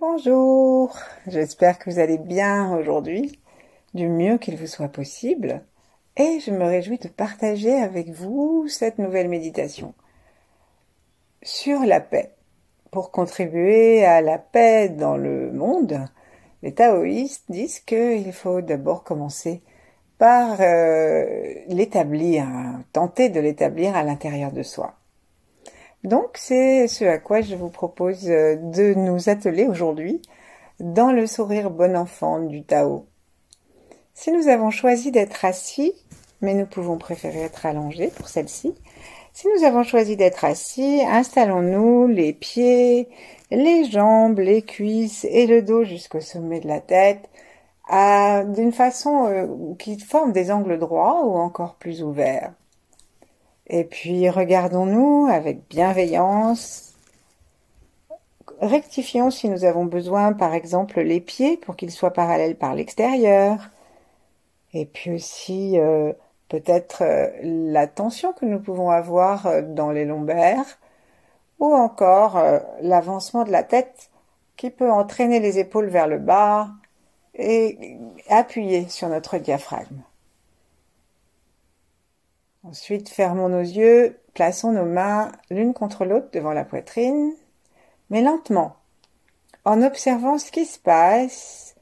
Bonjour, j'espère que vous allez bien aujourd'hui, du mieux qu'il vous soit possible, et je me réjouis de partager avec vous cette nouvelle méditation sur la paix. Pour contribuer à la paix dans le monde, les taoïstes disent qu'il faut d'abord commencer par l'établir, tenter de l'établir à l'intérieur de soi. Donc c'est ce à quoi je vous propose de nous atteler aujourd'hui dans le sourire bon enfant du Tao. Si nous avons choisi d'être assis, mais nous pouvons préférer être allongés pour celle-ci, si nous avons choisi d'être assis, installons-nous les pieds, les jambes, les cuisses et le dos jusqu'au sommet de la tête d'une façon qui forme des angles droits ou encore plus ouverts. Et puis regardons-nous avec bienveillance, rectifions si nous avons besoin par exemple les pieds pour qu'ils soient parallèles par l'extérieur, et puis aussi peut-être la tension que nous pouvons avoir dans les lombaires, ou encore l'avancement de la tête qui peut entraîner les épaules vers le bas et appuyer sur notre diaphragme. Ensuite, fermons nos yeux, plaçons nos mains l'une contre l'autre devant la poitrine, mais lentement, en observant ce qui se passe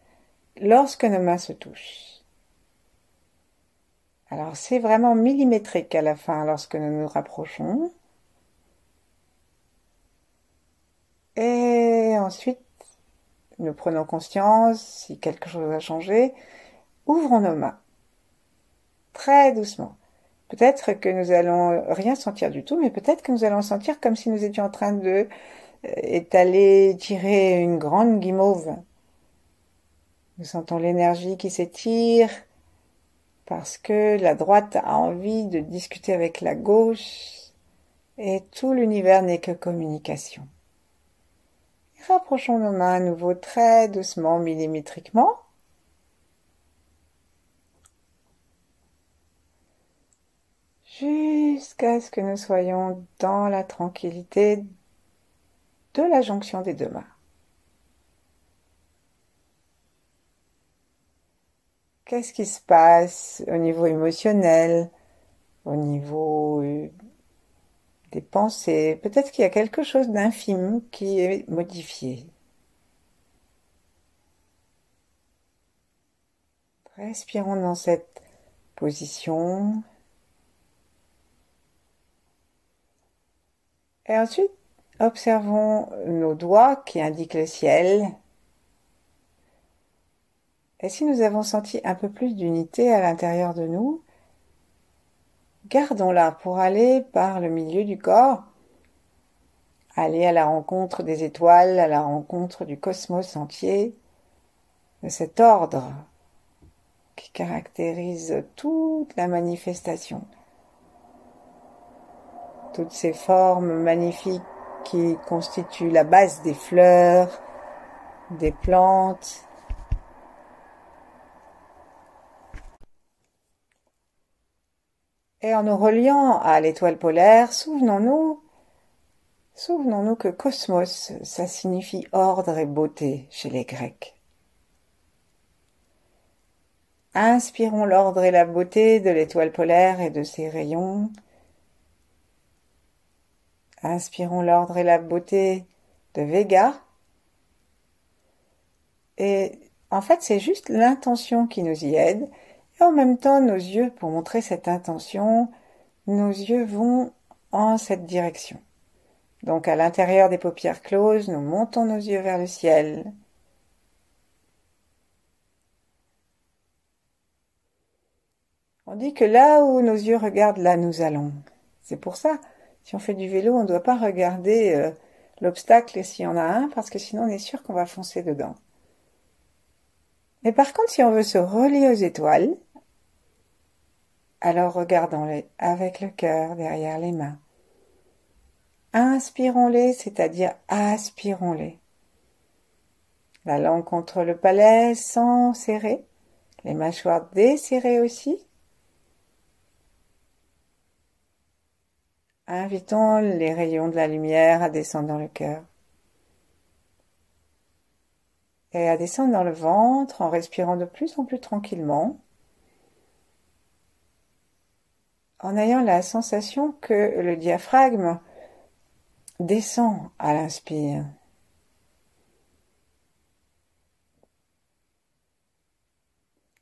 lorsque nos mains se touchent. Alors, c'est vraiment millimétrique à la fin lorsque nous nous rapprochons. Et ensuite, nous prenons conscience, si quelque chose a changé, ouvrons nos mains, très doucement. Peut-être que nous allons rien sentir du tout, mais peut-être que nous allons sentir comme si nous étions en train de étaler, tirer une grande guimauve. Nous sentons l'énergie qui s'étire parce que la droite a envie de discuter avec la gauche et tout l'univers n'est que communication. Rapprochons nos mains à nouveau très doucement, millimétriquement. Jusqu'à ce que nous soyons dans la tranquillité de la jonction des deux mains. Qu'est-ce qui se passe au niveau émotionnel, au niveau des pensées? Peut-être qu'il y a quelque chose d'infime qui est modifié. Respirons dans cette position. Et ensuite, observons nos doigts qui indiquent le ciel. Et si nous avons senti un peu plus d'unité à l'intérieur de nous, gardons-la pour aller par le milieu du corps, aller à la rencontre des étoiles, à la rencontre du cosmos entier, de cet ordre qui caractérise toute la manifestation. Toutes ces formes magnifiques qui constituent la base des fleurs, des plantes. Et en nous reliant à l'étoile polaire, souvenons-nous que cosmos, ça signifie ordre et beauté chez les Grecs. Inspirons l'ordre et la beauté de l'étoile polaire et de ses rayons. Inspirons l'ordre et la beauté de Vega. Et en fait, c'est juste l'intention qui nous y aide. Et en même temps, nos yeux, pour montrer cette intention, nos yeux vont en cette direction. Donc à l'intérieur des paupières closes, nous montons nos yeux vers le ciel. On dit que là où nos yeux regardent, là nous allons. C'est pour ça. Si on fait du vélo, on ne doit pas regarder l'obstacle s'il y en a un, parce que sinon on est sûr qu'on va foncer dedans. Mais par contre, si on veut se relier aux étoiles, alors regardons-les avec le cœur derrière les mains. Inspirons-les, c'est-à-dire aspirons-les. La langue contre le palais sans serrer, les mâchoires desserrées aussi. Invitons les rayons de la lumière à descendre dans le cœur. et à descendre dans le ventre en respirant de plus en plus tranquillement, en ayant la sensation que le diaphragme descend à l'inspire.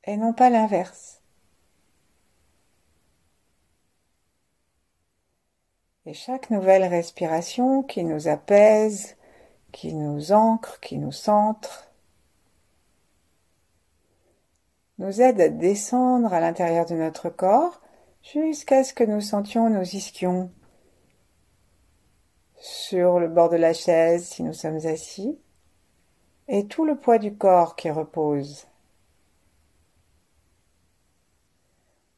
Et non pas l'inverse. Et chaque nouvelle respiration qui nous apaise, qui nous ancre, qui nous centre, nous aide à descendre à l'intérieur de notre corps jusqu'à ce que nous sentions nos ischions sur le bord de la chaise si nous sommes assis et tout le poids du corps qui repose.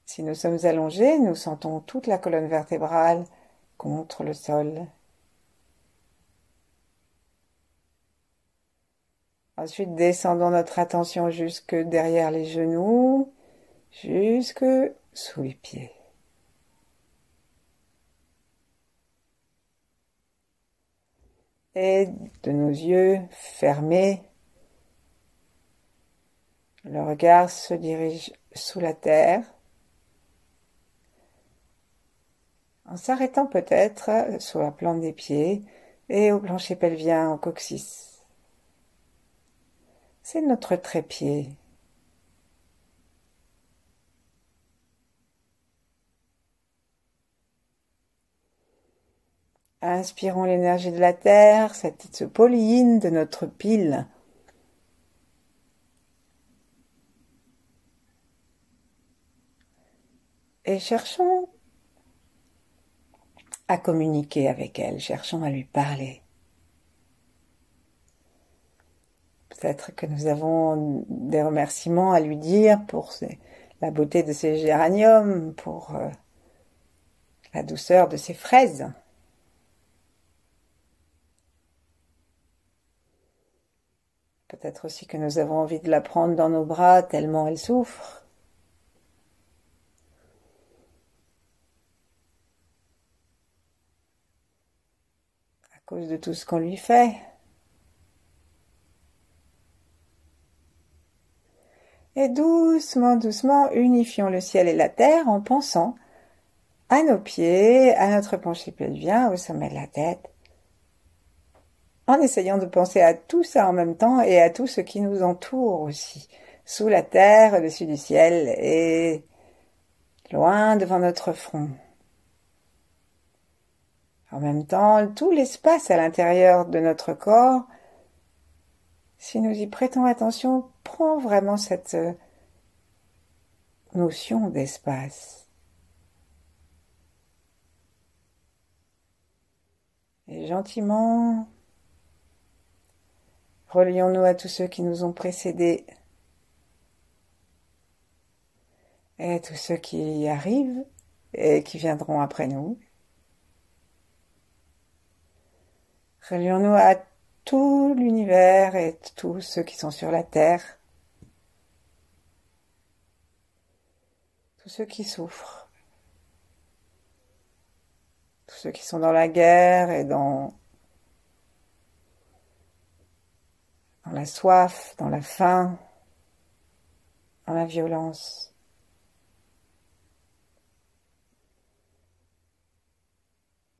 Si nous sommes allongés, nous sentons toute la colonne vertébrale contre le sol. Ensuite, descendons notre attention jusque derrière les genoux, jusque sous les pieds. Et de nos yeux fermés, le regard se dirige sous la terre, en s'arrêtant peut-être sur la plante des pieds et au plancher pelvien, au coccyx. C'est notre trépied. Inspirons l'énergie de la terre, ce pollen de notre pile. Et cherchons à communiquer avec elle, cherchons à lui parler. Peut-être que nous avons des remerciements à lui dire pour la beauté de ses géraniums, pour la douceur de ses fraises. Peut-être aussi que nous avons envie de la prendre dans nos bras tellement elle souffre. À cause de tout ce qu'on lui fait. Et doucement, doucement, unifions le ciel et la terre en pensant à nos pieds, à notre plancher pelvien, au sommet de la tête, en essayant de penser à tout ça en même temps et à tout ce qui nous entoure aussi, sous la terre, au-dessus du ciel et loin devant notre front. En même temps, tout l'espace à l'intérieur de notre corps, si nous y prêtons attention, prend vraiment cette notion d'espace. Et gentiment, relions-nous à tous ceux qui nous ont précédés et à tous ceux qui arrivent et qui viendront après nous. Relions-nous à tout l'univers et tous ceux qui sont sur la terre, tous ceux qui souffrent, tous ceux qui sont dans la guerre et dans la soif, dans la faim, dans la violence.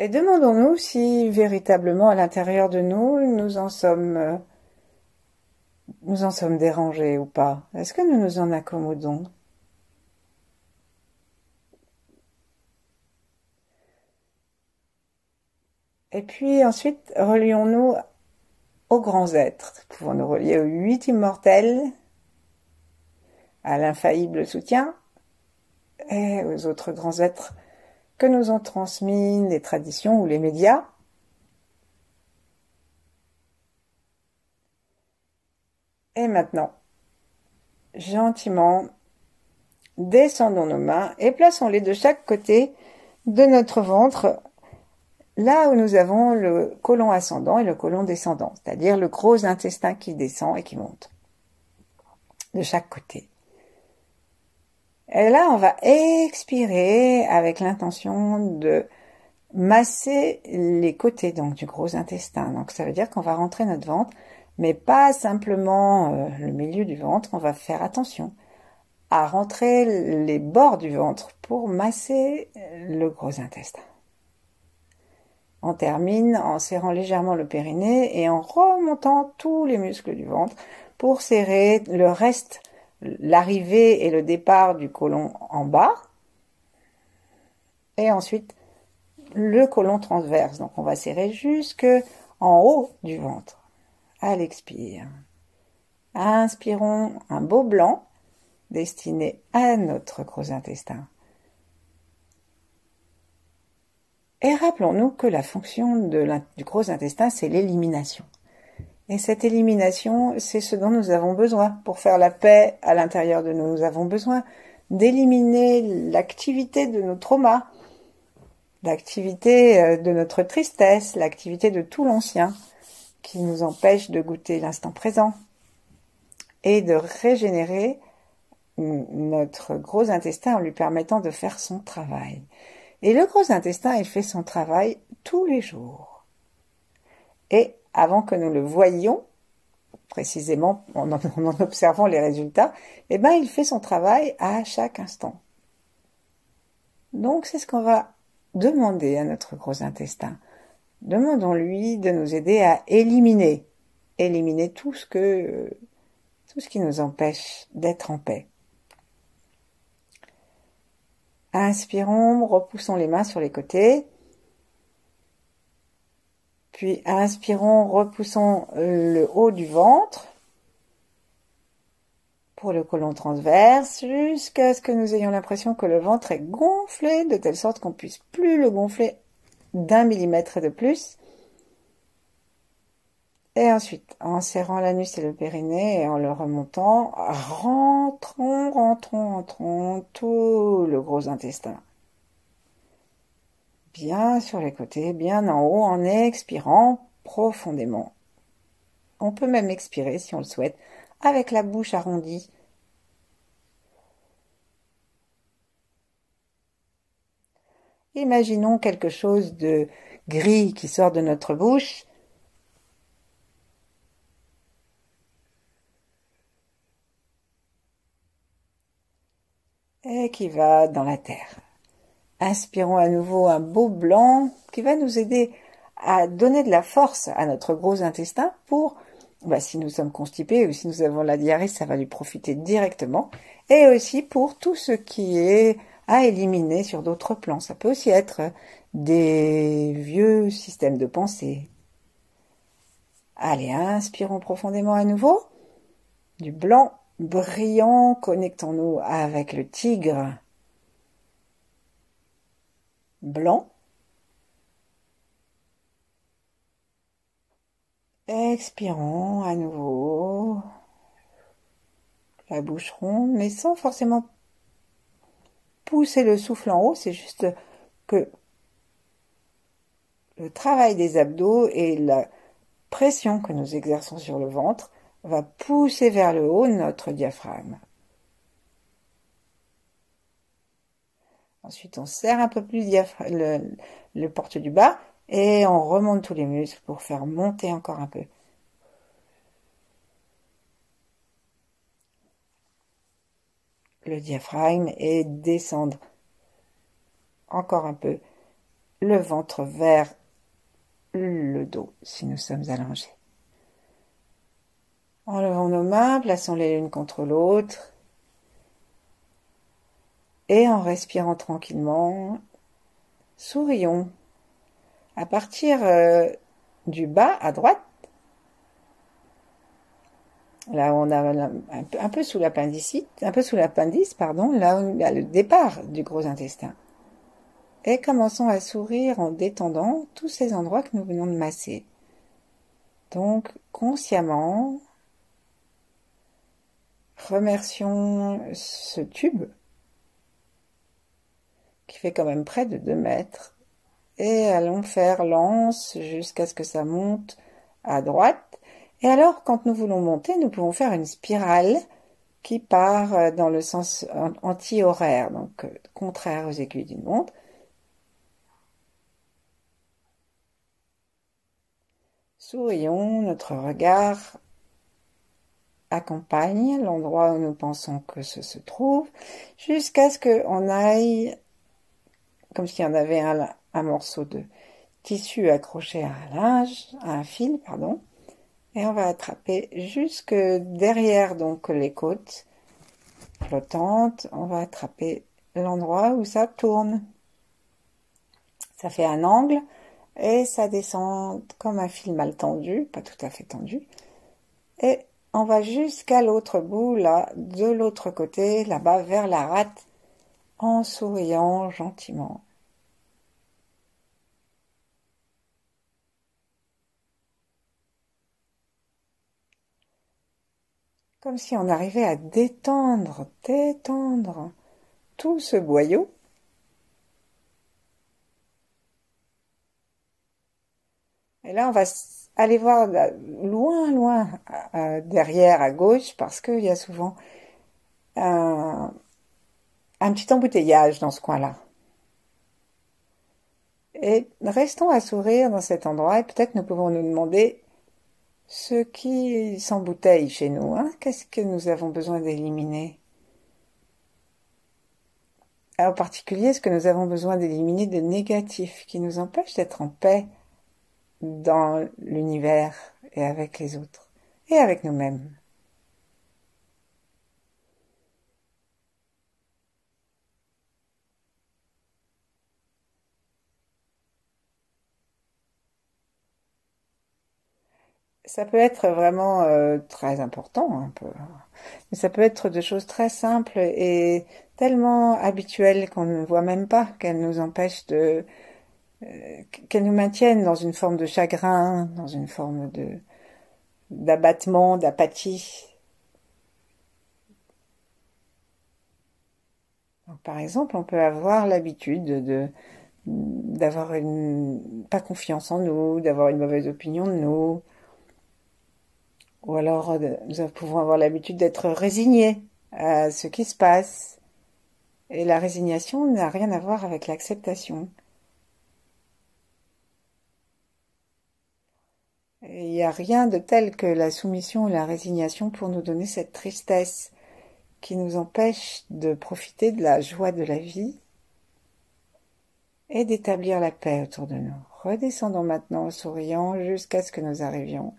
Et demandons-nous si véritablement à l'intérieur de nous, nous en sommes dérangés ou pas. Est-ce que nous nous en accommodons? Et puis ensuite, relions-nous aux grands êtres. Pouvons nous relier aux 8 immortels, à l'infaillible soutien et aux autres grands êtres que nous ont transmis les traditions ou les médias. Et maintenant, gentiment, descendons nos mains et plaçons-les de chaque côté de notre ventre, là où nous avons le côlon ascendant et le côlon descendant, c'est-à-dire le gros intestin qui descend et qui monte, de chaque côté. Et là, on va expirer avec l'intention de masser les côtés donc du gros intestin. Donc, ça veut dire qu'on va rentrer notre ventre mais pas simplement le milieu du ventre. On va faire attention à rentrer les bords du ventre pour masser le gros intestin. On termine en serrant légèrement le périnée et en remontant tous les muscles du ventre pour serrer le reste, l'arrivée et le départ du côlon en bas. Et ensuite, le côlon transverse. Donc, on va serrer jusque en haut du ventre. À l'expire. Inspirons un beau blanc destiné à notre gros intestin. Et rappelons-nous que la fonction du gros intestin, c'est l'élimination. Et cette élimination, c'est ce dont nous avons besoin. Pour faire la paix à l'intérieur de nous, nous avons besoin d'éliminer l'activité de nos traumas, l'activité de notre tristesse, l'activité de tout l'ancien qui nous empêche de goûter l'instant présent et de régénérer notre gros intestin en lui permettant de faire son travail. Et le gros intestin, il fait son travail tous les jours. Et avant que nous le voyions, précisément en observant les résultats, eh ben, il fait son travail à chaque instant. Donc c'est ce qu'on va demander à notre gros intestin. Demandons-lui de nous aider à éliminer tout ce qui nous empêche d'être en paix. Inspirons, repoussons les mains sur les côtés. Puis inspirons, repoussons le haut du ventre pour le côlon transverse jusqu'à ce que nous ayons l'impression que le ventre est gonflé de telle sorte qu'on ne puisse plus le gonfler d'un millimètre de plus. Et ensuite, en serrant l'anus et le périnée et en le remontant, rentrons tout le gros intestin. Bien sur les côtés, bien en haut, en expirant profondément. On peut même expirer, si on le souhaite, avec la bouche arrondie. Imaginons quelque chose de gris qui sort de notre bouche. Et qui va dans la terre. Inspirons à nouveau un beau blanc qui va nous aider à donner de la force à notre gros intestin pour, si nous sommes constipés ou si nous avons la diarrhée, ça va lui profiter directement. Et aussi pour tout ce qui est à éliminer sur d'autres plans. Ça peut aussi être des vieux systèmes de pensée. Allez, inspirons profondément à nouveau. Du blanc brillant, connectons-nous avec le tigre blanc. Expirons à nouveau, la bouche ronde, mais sans forcément pousser le souffle en haut, c'est juste que le travail des abdos et la pression que nous exerçons sur le ventre va pousser vers le haut notre diaphragme. Ensuite, on serre un peu plus le porte du bas et on remonte tous les muscles pour faire monter encore un peu. Le diaphragme et descendre encore un peu le ventre vers le dos si nous sommes allongés. Enlevons nos mains, plaçons-les l'une contre l'autre. Et en respirant tranquillement, sourions. À partir du bas à droite, là où on a un peu sous l'appendicite, un peu sous l'appendice, pardon, là où il y a le départ du gros intestin. Et commençons à sourire en détendant tous ces endroits que nous venons de masser. Donc, consciemment, remercions ce tube qui fait quand même près de 2 mètres et allons faire l'anse jusqu'à ce que ça monte à droite. Et alors, quand nous voulons monter, nous pouvons faire une spirale qui part dans le sens anti-horaire, donc contraire aux aiguilles d'une montre. Sourions, notre regard accompagne l'endroit où nous pensons que ce se trouve, jusqu'à ce qu'on aille, comme s'il y en avait un morceau de tissu accroché à un linge, à un fil, pardon, et on va attraper jusque derrière donc les côtes flottantes, on va attraper l'endroit où ça tourne. Ça fait un angle et ça descend comme un fil mal tendu, pas tout à fait tendu, et on va jusqu'à l'autre bout, là, de l'autre côté, là-bas, vers la rate, en souriant gentiment. Comme si on arrivait à détendre tout ce boyau. Et là, on va aller voir loin, derrière, à gauche, parce qu'il y a souvent un petit embouteillage dans ce coin-là. Et restons à sourire dans cet endroit, et peut-être nous pouvons nous demander ce qui s'embouteille chez nous, hein? Qu'est-ce que nous avons besoin d'éliminer? En particulier, ce que nous avons besoin d'éliminer de négatif, qui nous empêche d'être en paix dans l'univers et avec les autres et avec nous-mêmes. Ça peut être vraiment très important, un peu, mais ça peut être de choses très simples et tellement habituelles qu'on ne voit même pas, qu'elles nous empêchent de... qu'elles nous maintiennent dans une forme de chagrin, dans une forme de d'abattement, d'apathie. Par exemple, on peut avoir l'habitude de d'avoir une pas confiance en nous, d'avoir une mauvaise opinion de nous, ou alors nous pouvons avoir l'habitude d'être résignés à ce qui se passe. Et la résignation n'a rien à voir avec l'acceptation. Il n'y a rien de tel que la soumission ou la résignation pour nous donner cette tristesse qui nous empêche de profiter de la joie de la vie et d'établir la paix autour de nous. Redescendons maintenant en souriant jusqu'à ce que nous arrivions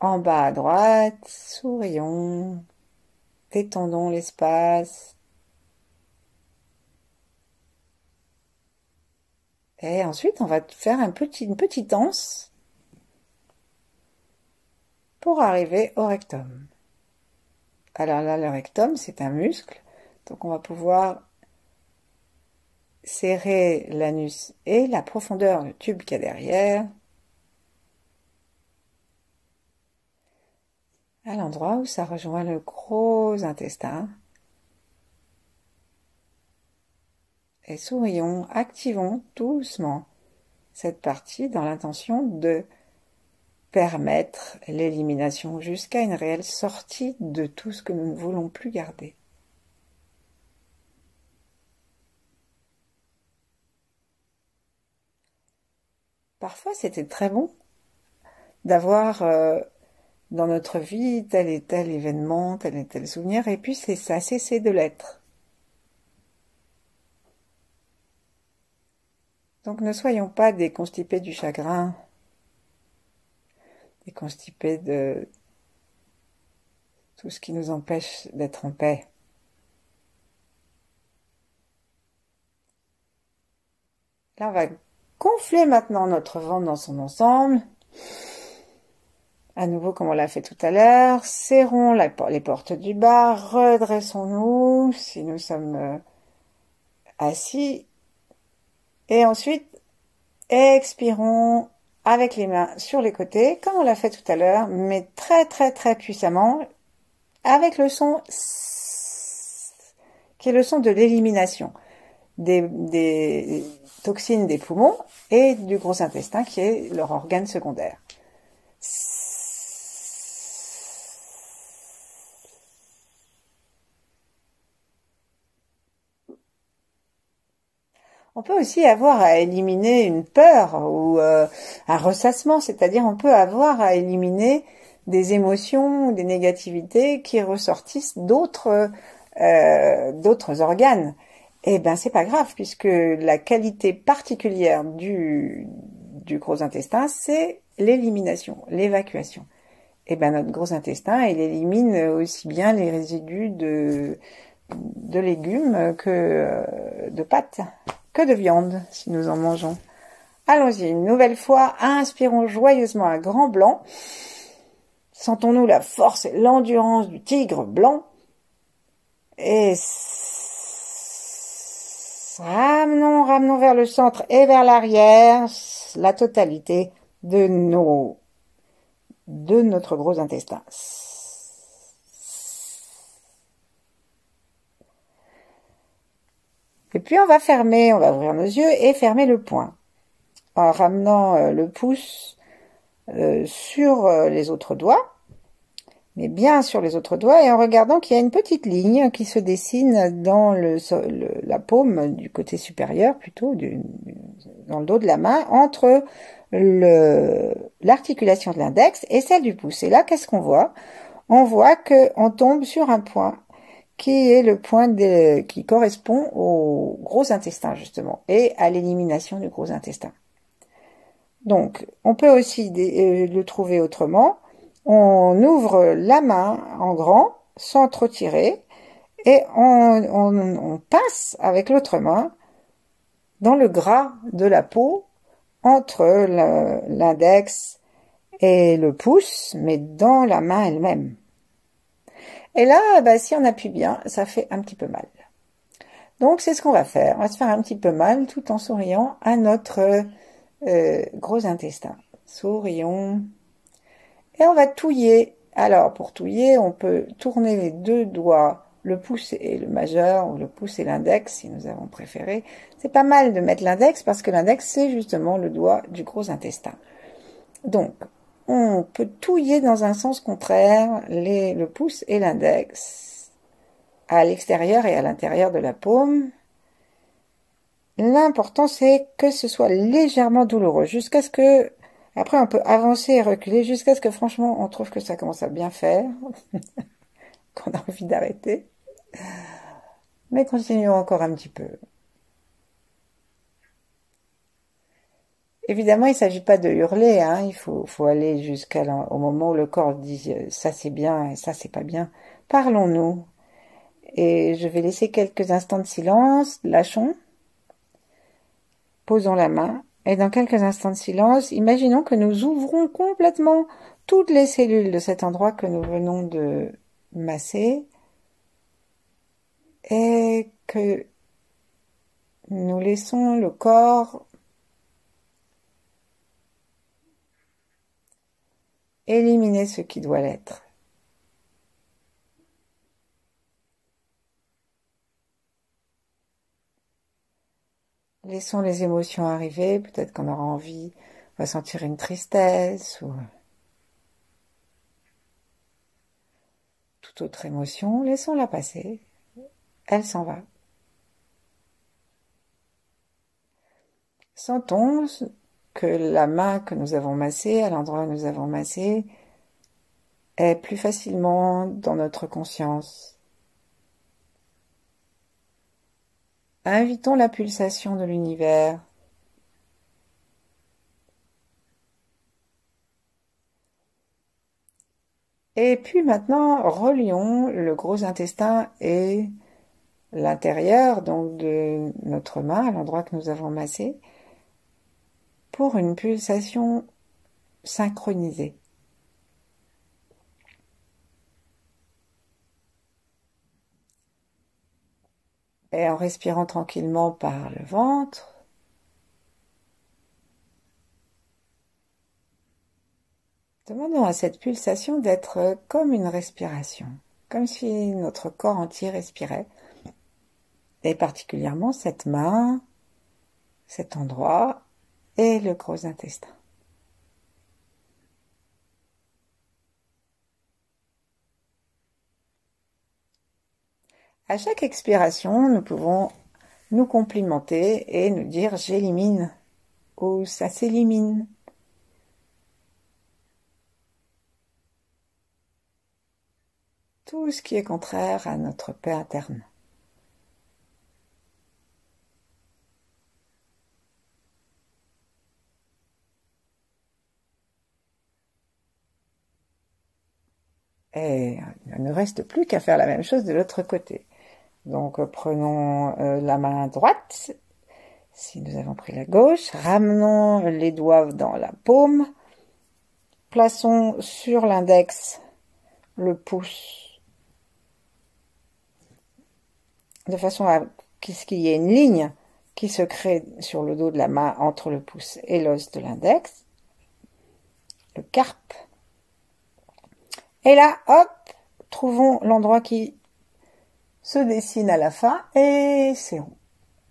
en bas à droite, sourions, détendons l'espace et ensuite on va faire une petite danse pour arriver au rectum. Alors là, le rectum, c'est un muscle, donc on va pouvoir serrer l'anus et la profondeur, le tube qu'il y a derrière, à l'endroit où ça rejoint le gros intestin. Et sourions, activons doucement cette partie dans l'intention de permettre l'élimination jusqu'à une réelle sortie de tout ce que nous ne voulons plus garder. Parfois, c'était très bon d'avoir dans notre vie tel et tel événement, tel et tel souvenir, et puis ça a cessé de l'être. Donc ne soyons pas des constipés du chagrin, et constipé de tout ce qui nous empêche d'être en paix. Là, on va gonfler maintenant notre ventre dans son ensemble. À nouveau, comme on l'a fait tout à l'heure, serrons les portes du bas, redressons-nous si nous sommes assis. Et ensuite, expirons avec les mains sur les côtés, comme on l'a fait tout à l'heure, mais très puissamment, avec le son qui est le son de l'élimination des toxines des poumons et du gros intestin qui est leur organe secondaire. On peut aussi avoir à éliminer une peur ou un ressassement, c'est-à-dire on peut avoir à éliminer des émotions, des négativités qui ressortissent d'autres organes. Eh ben c'est pas grave, puisque la qualité particulière du gros intestin, c'est l'élimination, l'évacuation. Eh ben notre gros intestin, il élimine aussi bien les résidus de légumes que de pâtes, que de viande, si nous en mangeons. Allons-y, une nouvelle fois, inspirons joyeusement un grand blanc. Sentons-nous la force et l'endurance du tigre blanc. Et ramenons vers le centre et vers l'arrière la totalité de notre gros intestin. Et puis on va fermer, on va ouvrir nos yeux et fermer le poing en ramenant le pouce sur les autres doigts, mais bien sur les autres doigts, et en regardant qu'il y a une petite ligne qui se dessine dans la paume du côté supérieur, plutôt dans le dos de la main, entre l'articulation de l'index et celle du pouce. Et là, qu'est-ce qu'on voit? On voit qu'on tombe sur un point qui est le point qui correspond au gros intestin, justement, et à l'élimination du gros intestin. Donc, on peut aussi le trouver autrement. On ouvre la main en grand, sans trop tirer, et on pince avec l'autre main dans le gras de la peau, entre l'index et le pouce, mais dans la main elle-même. Et là, bah, si on appuie bien, ça fait un petit peu mal. Donc, c'est ce qu'on va faire. On va se faire un petit peu mal tout en souriant à notre gros intestin. Sourions. Et on va touiller. Alors, pour touiller, on peut tourner les deux doigts, le pouce et le majeur, ou le pouce et l'index, si nous avons préféré. C'est pas mal de mettre l'index, parce que l'index, c'est justement le doigt du gros intestin. Donc, on peut touiller dans un sens contraire le pouce et l'index, à l'extérieur et à l'intérieur de la paume. L'important, c'est que ce soit légèrement douloureux, jusqu'à ce que... Après, on peut avancer et reculer jusqu'à ce que, franchement, on trouve que ça commence à bien faire, qu'on a envie d'arrêter. Mais continuons encore un petit peu. Évidemment, il ne s'agit pas de hurler, hein. Il faut aller jusqu'au moment où le corps dit « ça c'est bien » et « ça c'est pas bien ». Parlons-nous. Et je vais laisser quelques instants de silence, lâchons, posons la main. Et dans quelques instants de silence, imaginons que nous ouvrons complètement toutes les cellules de cet endroit que nous venons de masser et que nous laissons le corps éliminer ce qui doit l'être. Laissons les émotions arriver, peut-être qu'on aura envie, on va sentir une tristesse ou toute autre émotion, laissons-la passer, elle s'en va. Sentons que la main que nous avons massée, à l'endroit où nous avons massé, est plus facilement dans notre conscience. Invitons la pulsation de l'univers. Et puis maintenant, relions le gros intestin et l'intérieur donc de notre main, à l'endroit que nous avons massé, pour une pulsation synchronisée. Et en respirant tranquillement par le ventre, demandons à cette pulsation d'être comme une respiration, comme si notre corps entier respirait, et particulièrement cette main, cet endroit et le gros intestin. À chaque expiration, nous pouvons nous complimenter et nous dire « j'élimine » ou « ça s'élimine ». tout ce qui est contraire à notre paix interne. Et il ne reste plus qu'à faire la même chose de l'autre côté. Donc prenons la main droite, si nous avons pris la gauche, ramenons les doigts dans la paume, plaçons sur l'index le pouce, de façon à ce qu'il y ait une ligne qui se crée sur le dos de la main entre le pouce et l'os de l'index, le carpe. Et là, hop, trouvons l'endroit qui se dessine à la fin, et c'est rond.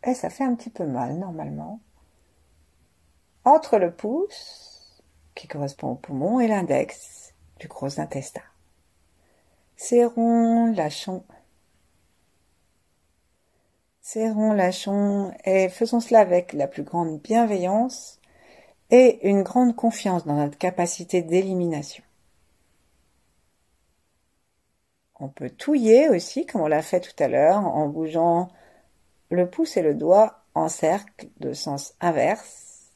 Et ça fait un petit peu mal, normalement. Entre le pouce, qui correspond au poumon, et l'index du gros intestin. C'est rond, lâchons. C'est rond, lâchons. Et faisons cela avec la plus grande bienveillance et une grande confiance dans notre capacité d'élimination. On peut touiller aussi, comme on l'a fait tout à l'heure, en bougeant le pouce et le doigt en cercle de sens inverse.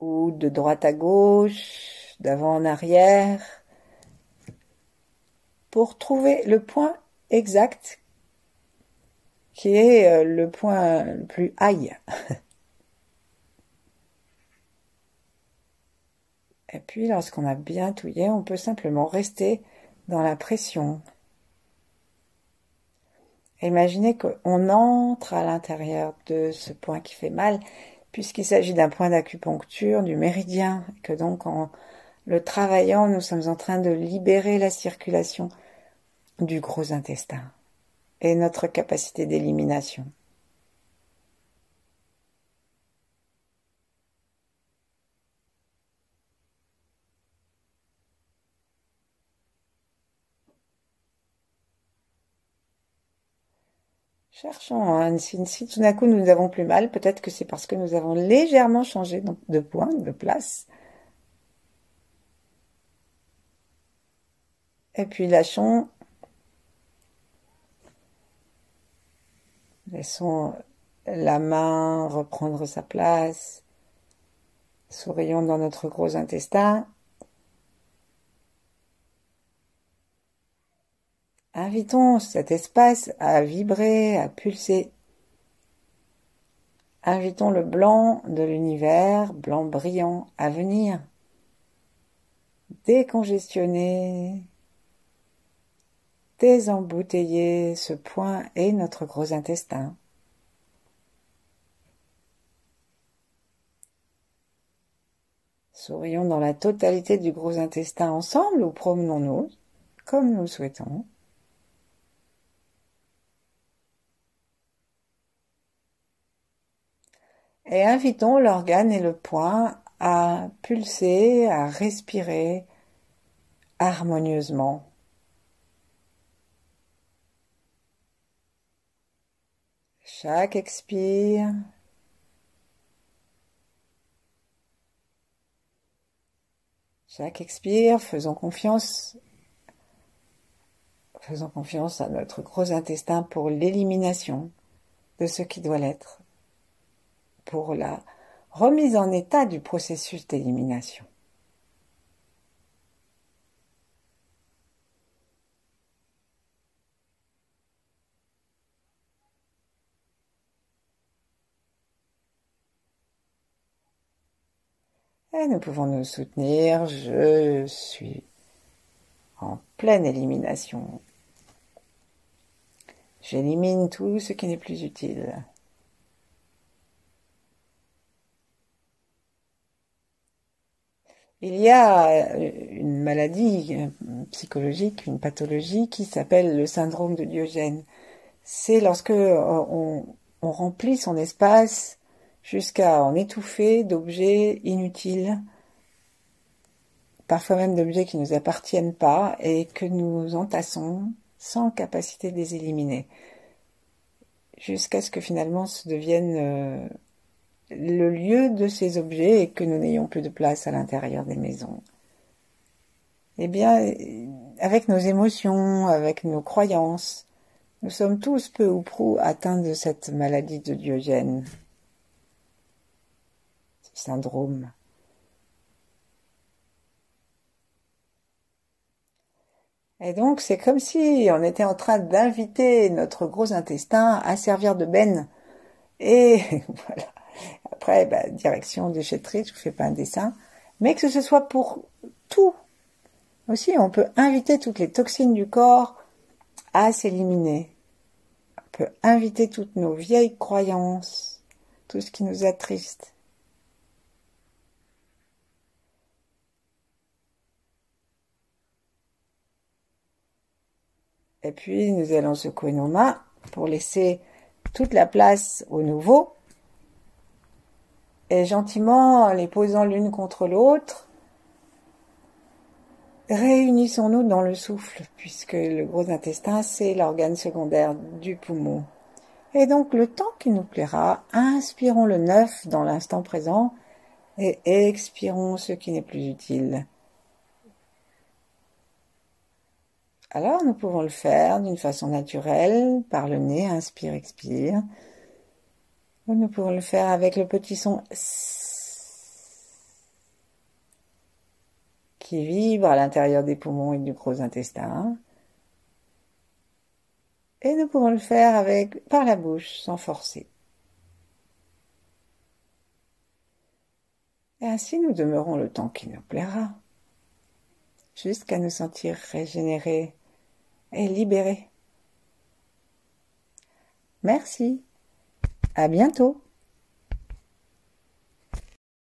Ou de droite à gauche, d'avant en arrière, pour trouver le point exact qui est le point le plus high. Et puis, lorsqu'on a bien touillé, on peut simplement rester dans la pression. Imaginez qu'on entre à l'intérieur de ce point qui fait mal, puisqu'il s'agit d'un point d'acupuncture du méridien, que donc, en le travaillant, nous sommes en train de libérer la circulation du gros intestin et notre capacité d'élimination. Cherchons, si tout d'un coup nous n'avons plus mal, peut-être que c'est parce que nous avons légèrement changé de point, de place. Et puis lâchons. Laissons la main reprendre sa place. Sourions dans notre gros intestin. Invitons cet espace à vibrer, à pulser. Invitons le blanc de l'univers, blanc brillant, à venir décongestionner, désembouteiller ce point et notre gros intestin. Sourions dans la totalité du gros intestin ensemble ou promenons-nous comme nous le souhaitons. Et invitons l'organe et le point à pulser, à respirer harmonieusement. Chaque expire, faisons confiance à notre gros intestin pour l'élimination de ce qui doit l'être, pour la remise en état du processus d'élimination. Et nous pouvons nous soutenir, je suis en pleine élimination. J'élimine tout ce qui n'est plus utile. Il y a une maladie psychologique, une pathologie qui s'appelle le syndrome de Diogène. C'est lorsque on remplit son espace jusqu'à en étouffer d'objets inutiles, parfois même d'objets qui ne nous appartiennent pas et que nous entassons sans capacité de les éliminer, jusqu'à ce que finalement ce devienne le lieu de ces objets et que nous n'ayons plus de place à l'intérieur des maisons. Eh bien, avec nos émotions, avec nos croyances, nous sommes tous peu ou prou atteints de cette maladie de Diogène, ce syndrome. Et donc, c'est comme si on était en train d'inviter notre gros intestin à servir de benne. Et voilà. Après, direction déchetterie, je ne vous fais pas un dessin. Mais que ce soit pour tout. Aussi, on peut inviter toutes les toxines du corps à s'éliminer. On peut inviter toutes nos vieilles croyances, tout ce qui nous attriste. Et puis, nous allons secouer nos mains pour laisser toute la place au nouveau. Et gentiment, en les posant l'une contre l'autre, réunissons-nous dans le souffle, puisque le gros intestin, c'est l'organe secondaire du poumon. Et donc, le temps qu'il nous plaira, inspirons le neuf dans l'instant présent et expirons ce qui n'est plus utile. Alors, nous pouvons le faire d'une façon naturelle, par le nez, inspire, expire. Nous pouvons le faire avec le petit son qui vibre à l'intérieur des poumons et du gros intestin. Et nous pouvons le faire par la bouche, sans forcer. Et ainsi, nous demeurons le temps qui nous plaira, jusqu'à nous sentir régénérés et libéré. Merci. À bientôt.